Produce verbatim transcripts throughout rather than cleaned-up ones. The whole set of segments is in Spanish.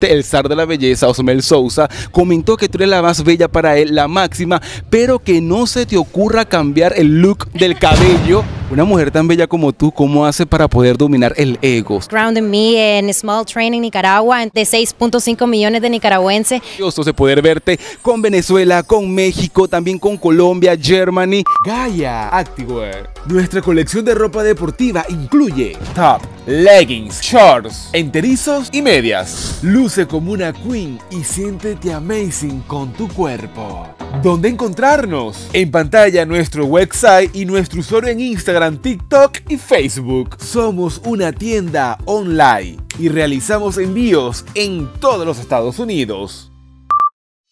El zar de la belleza, Osmel Sousa, comentó que tú eres la más bella para él, la máxima, pero que no se te ocurra cambiar el look del cabello. Una mujer tan bella como tú, ¿cómo hace para poder dominar el ego? Ground in me en Small Training Nicaragua, de seis punto cinco millones de nicaragüenses. Gusto de poder verte con Venezuela, con México, también con Colombia, Germany. Gaia ActiWare. Nuestra colección de ropa deportiva incluye top, leggings, shorts, enterizos y medias. Luce como una queen y siéntete amazing con tu cuerpo. ¿Dónde encontrarnos? En pantalla nuestro website y nuestro usuario en Instagram, TikTok y Facebook. Somos una tienda online y realizamos envíos en todos los Estados Unidos.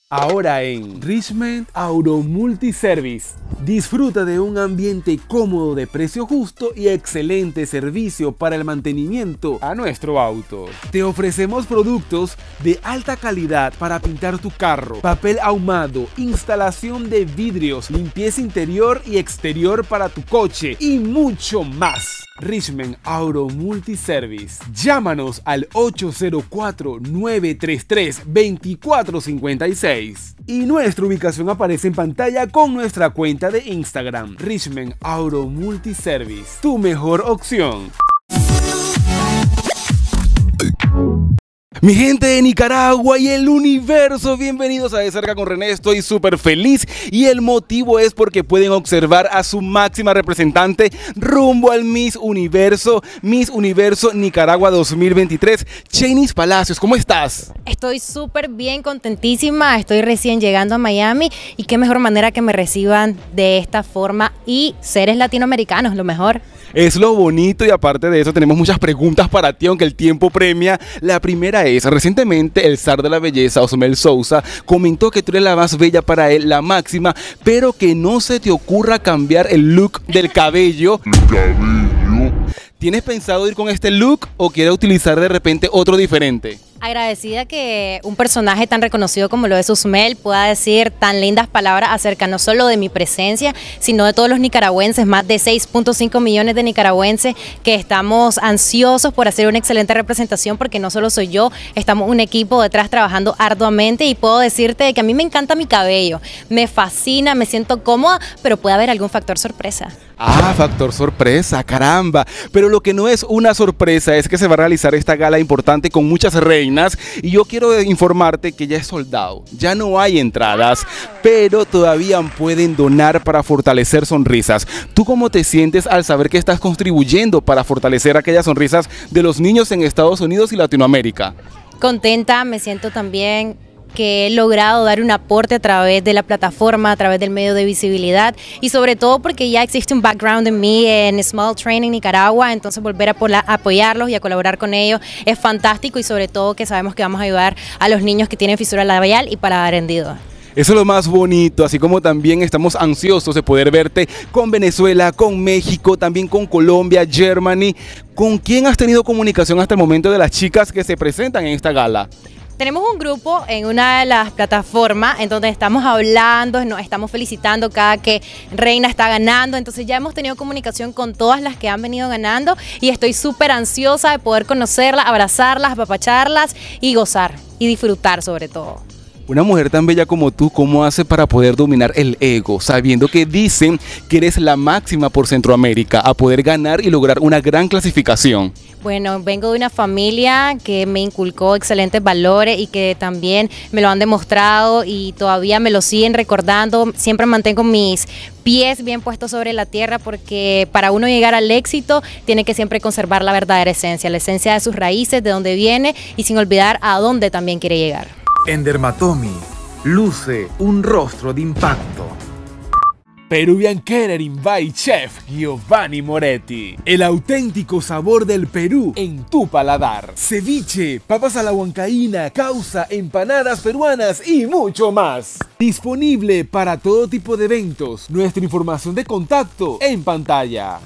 Ahora en Richmond Auto Multiservice. Disfruta de un ambiente cómodo de precio justo y excelente servicio para el mantenimiento a nuestro auto. Te ofrecemos productos de alta calidad para pintar tu carro, papel ahumado, instalación de vidrios, limpieza interior y exterior para tu coche y mucho más. Richmond Auto Multiservice. Llámanos al ocho cero cuatro, nueve tres tres, dos cuatro cinco seis y nuestra ubicación aparece en pantalla con nuestra cuenta de Instagram, Richmond Auto Multiservice, tu mejor opción. Mi gente de Nicaragua y el universo, bienvenidos a De Cerca con René. Estoy súper feliz y el motivo es porque pueden observar a su máxima representante rumbo al Miss Universo, Miss Universo Nicaragua dos mil veintitrés, Sheynnis Palacios. ¿Cómo estás? Estoy súper bien, contentísima. Estoy recién llegando a Miami y qué mejor manera que me reciban de esta forma y seres latinoamericanos, lo mejor. Es lo bonito y aparte de eso tenemos muchas preguntas para ti, aunque el tiempo premia. La primera es, recientemente el zar de la belleza, Osmel Sousa, comentó que tú eres la más bella para él, la máxima, pero que no se te ocurra cambiar el look del cabello. cabello. ¿Tienes pensado ir con este look o quieres utilizar de repente otro diferente? Agradecida que un personaje tan reconocido como lo es Osmel pueda decir tan lindas palabras acerca no solo de mi presencia, sino de todos los nicaragüenses, más de seis punto cinco millones de nicaragüenses que estamos ansiosos por hacer una excelente representación, porque no solo soy yo, estamos un equipo detrás trabajando arduamente y puedo decirte que a mí me encanta mi cabello, me fascina, me siento cómoda, pero puede haber algún factor sorpresa. Ah, factor sorpresa, caramba. Pero lo que no es una sorpresa es que se va a realizar esta gala importante con muchas reinas y yo quiero informarte que ya es soldado, ya no hay entradas, pero todavía pueden donar para fortalecer sonrisas. ¿Tú cómo te sientes al saber que estás contribuyendo para fortalecer aquellas sonrisas de los niños en Estados Unidos y Latinoamérica? Contenta, me siento también que he logrado dar un aporte a través de la plataforma, a través del medio de visibilidad y sobre todo porque ya existe un background en mí en Small Training Nicaragua, entonces volver a apoyarlos y a colaborar con ellos es fantástico y sobre todo que sabemos que vamos a ayudar a los niños que tienen fisura labial y paladar hendido. Eso es lo más bonito, así como también estamos ansiosos de poder verte con Venezuela, con México, también con Colombia, Germany. ¿Con quién has tenido comunicación hasta el momento de las chicas que se presentan en esta gala? Tenemos un grupo en una de las plataformas en donde estamos hablando, nos estamos felicitando cada que reina está ganando, entonces ya hemos tenido comunicación con todas las que han venido ganando y estoy súper ansiosa de poder conocerlas, abrazarlas, apapacharlas y gozar y disfrutar sobre todo. Una mujer tan bella como tú, ¿cómo hace para poder dominar el ego? Sabiendo que dicen que eres la máxima por Centroamérica, a poder ganar y lograr una gran clasificación. Bueno, vengo de una familia que me inculcó excelentes valores y que también me lo han demostrado y todavía me lo siguen recordando. Siempre mantengo mis pies bien puestos sobre la tierra porque para uno llegar al éxito tiene que siempre conservar la verdadera esencia, la esencia de sus raíces, de dónde viene y sin olvidar a dónde también quiere llegar. En Dermatomi, luce un rostro de impacto. Peruvian Kitchen by Chef Giovanni Moretti. El auténtico sabor del Perú en tu paladar. Ceviche, papas a la huancaína, causa, empanadas peruanas y mucho más. Disponible para todo tipo de eventos. Nuestra información de contacto en pantalla.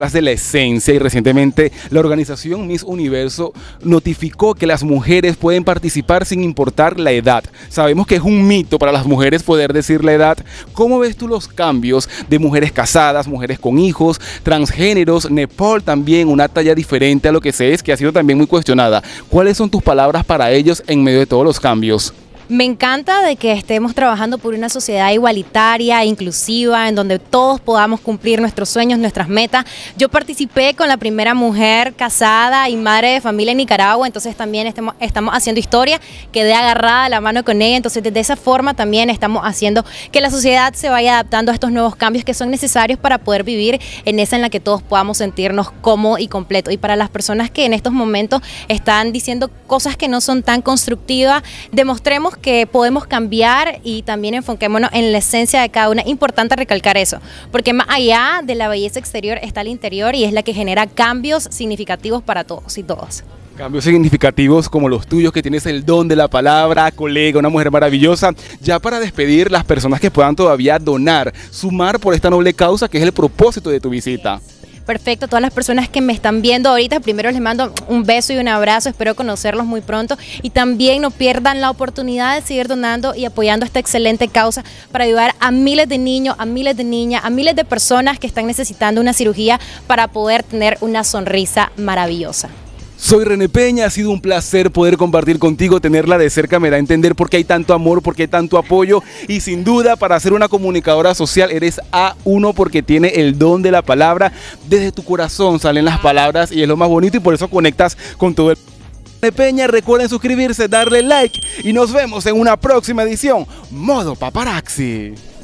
Las de la esencia, y recientemente la organización Miss Universo notificó que las mujeres pueden participar sin importar la edad. Sabemos que es un mito para las mujeres poder decir la edad. ¿Cómo ves tú los cambios de mujeres casadas, mujeres con hijos, transgéneros, Nepal también, una talla diferente a lo que se es, que ha sido también muy cuestionada? ¿Cuáles son tus palabras para ellos en medio de todos los cambios? Me encanta de que estemos trabajando por una sociedad igualitaria, inclusiva, en donde todos podamos cumplir nuestros sueños, nuestras metas. Yo participé con la primera mujer casada y madre de familia en Nicaragua, entonces también estamos, estamos haciendo historia, quedé agarrada de la mano con ella, entonces de esa forma también estamos haciendo que la sociedad se vaya adaptando a estos nuevos cambios que son necesarios para poder vivir en esa en la que todos podamos sentirnos cómodos y completos. Y para las personas que en estos momentos están diciendo cosas que no son tan constructivas, demostremos que podemos cambiar y también enfoquémonos en la esencia de cada una. Es importante recalcar eso, porque más allá de la belleza exterior está el interior, y es la que genera cambios significativos para todos y todas. Cambios significativos como los tuyos, que tienes el don de la palabra, colega, una mujer maravillosa. Ya para despedir, las personas que puedan todavía donar, sumar por esta noble causa que es el propósito de tu visita. Yes. Perfecto, todas las personas que me están viendo ahorita, primero les mando un beso y un abrazo, espero conocerlos muy pronto, y también no pierdan la oportunidad de seguir donando y apoyando esta excelente causa para ayudar a miles de niños, a miles de niñas, a miles de personas que están necesitando una cirugía para poder tener una sonrisa maravillosa. Soy René Peña, ha sido un placer poder compartir contigo, tenerla de cerca me da a entender por qué hay tanto amor, por qué hay tanto apoyo, y sin duda para ser una comunicadora social eres A uno porque tiene el don de la palabra, desde tu corazón salen las palabras y es lo más bonito, y por eso conectas con todo el... René Peña, recuerden suscribirse, darle like y nos vemos en una próxima edición Modo Paparazzi.